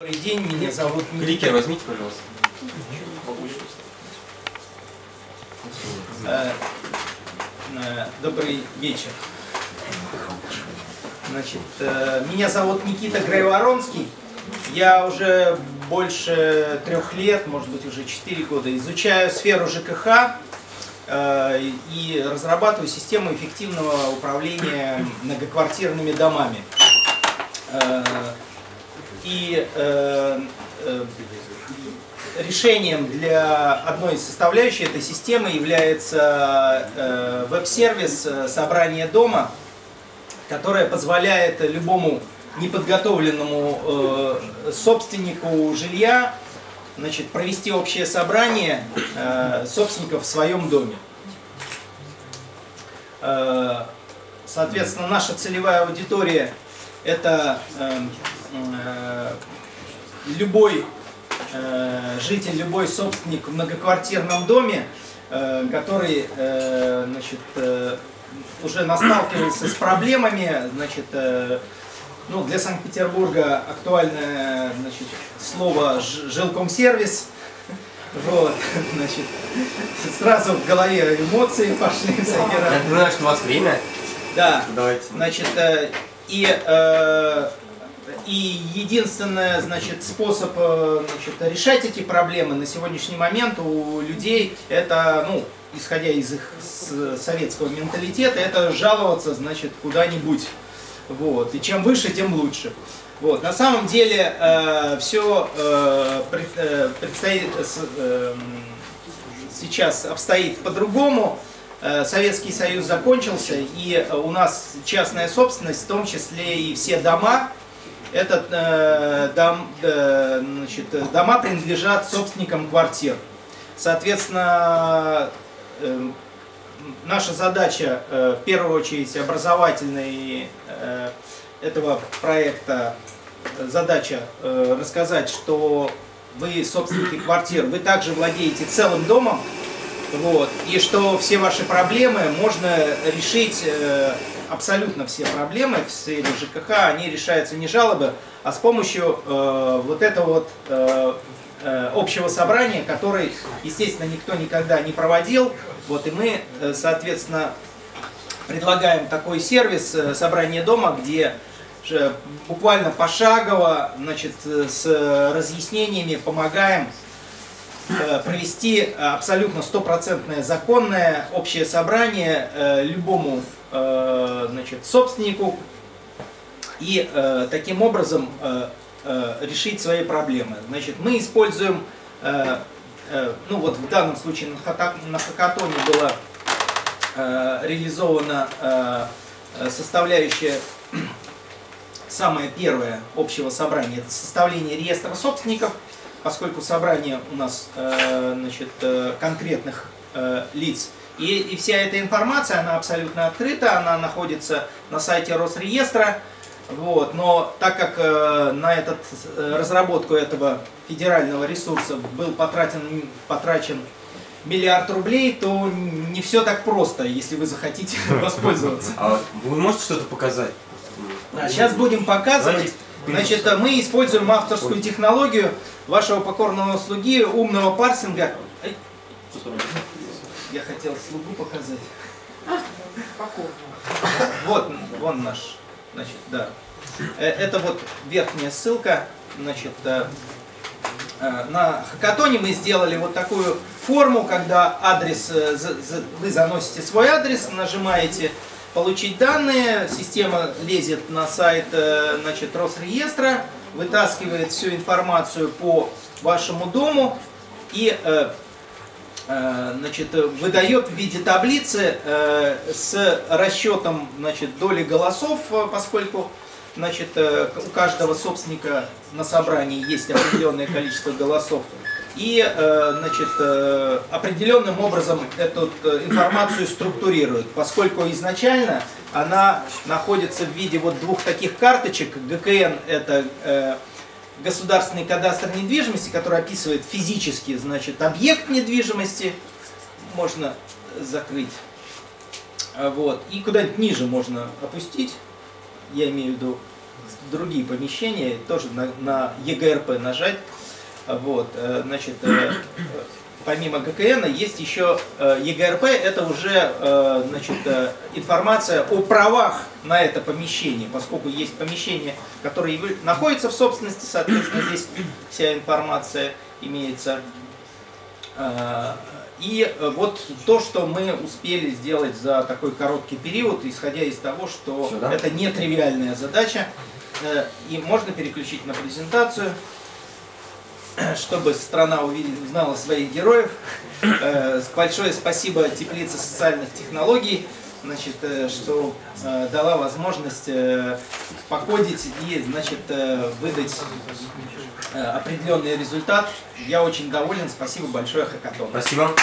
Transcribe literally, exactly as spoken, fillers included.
Добрый день, меня зовут Никита. Возьмите, пожалуйста. Добрый вечер. Значит, меня зовут Никита Грайворонский. Я уже больше трех лет, может быть уже четыре года, изучаю сферу ЖКХ и разрабатываю систему эффективного управления многоквартирными домами. И э, э, решением для одной из составляющих этой системы является э, веб-сервис «Собрание дома», которое позволяет любому неподготовленному э, собственнику жилья, значит, провести общее собрание э, собственников в своем доме. Э, соответственно, наша целевая аудитория – это э, любой э, житель, любой собственник в многоквартирном доме, э, который э, значит, э, уже насталкивался с проблемами. Значит, э, ну, для Санкт-Петербурга актуальное, значит, слово «Жилкомсервис». Вот, значит, сразу в голове эмоции пошли. Я думаю, что у вас время. Да, значит, э, и... Э, И единственный, значит, способ, значит, решать эти проблемы на сегодняшний момент у людей, это, ну, исходя из их советского менталитета, это жаловаться, значит, куда-нибудь. Вот. И чем выше, тем лучше. Вот. На самом деле э, все э, предстоит, э, сейчас обстоит по-другому. Советский Союз закончился, и у нас частная собственность, в том числе и все дома. Это э, дом, э, значит, дома принадлежат собственникам квартир. Соответственно, э, наша задача, э, в первую очередь, образовательной э, этого проекта, задача э, рассказать, что вы, собственники квартир, вы также владеете целым домом, вот, и что все ваши проблемы можно решить... Э, Абсолютно все проблемы в сфере ЖКХ, они решаются не жалобы, а с помощью э, вот этого вот э, общего собрания, которое, естественно, никто никогда не проводил. Вот, и мы, соответственно, предлагаем такой сервис «Собрание дома», где буквально пошагово, значит, с разъяснениями помогаем провести абсолютно стопроцентное законное общее собрание любому, значит, собственнику, и таким образом решить свои проблемы. Значит, мы используем, ну вот в данном случае на хакатоне была реализована составляющая самая первая общего собрания, это составление реестра собственников. Поскольку собрание у нас, значит, конкретных лиц. И, и вся эта информация, она абсолютно открыта, она находится на сайте Росреестра. Вот. Но так как на этот, разработку этого федерального ресурса был потрачен, потрачен миллиард рублей, то не все так просто, если вы захотите воспользоваться. А вы можете что-то показать? А сейчас будем показывать. Значит, мы используем авторскую технологию вашего покорного слуги, умного парсинга. Я хотел слугу показать. Вот, вон наш. Значит, да. Это вот верхняя ссылка. Значит, на хакатоне мы сделали вот такую форму, когда адрес, вы заносите свой адрес, нажимаете «Получить данные», система лезет на сайт, значит, Росреестра, вытаскивает всю информацию по вашему дому и, значит, выдает в виде таблицы с расчетом, значит, доли голосов, поскольку, значит, у каждого собственника на собрании есть определенное количество голосов. И, значит, определенным образом эту информацию структурируют, поскольку изначально она находится в виде вот двух таких карточек. гэ ка эн – это государственный кадастр недвижимости, который описывает физически, значит, объект недвижимости. Можно закрыть. Вот. И куда-нибудь ниже можно опустить, я имею в виду другие помещения, тоже на, на Е Г Р П нажать. Вот, значит, помимо Г К Н есть еще Е Г Р П, это уже, значит, информация о правах на это помещение, поскольку есть помещения, которые находятся в собственности, соответственно, здесь вся информация имеется. И вот то, что мы успели сделать за такой короткий период, исходя из того, что Сюда. это нетривиальная задача, и можно переключить на презентацию, чтобы страна узнала своих героев. Большое спасибо Теплице социальных технологий, значит, что дала возможность походить и, значит, выдать определенный результат. Я очень доволен. Спасибо большое, хакатон. Спасибо.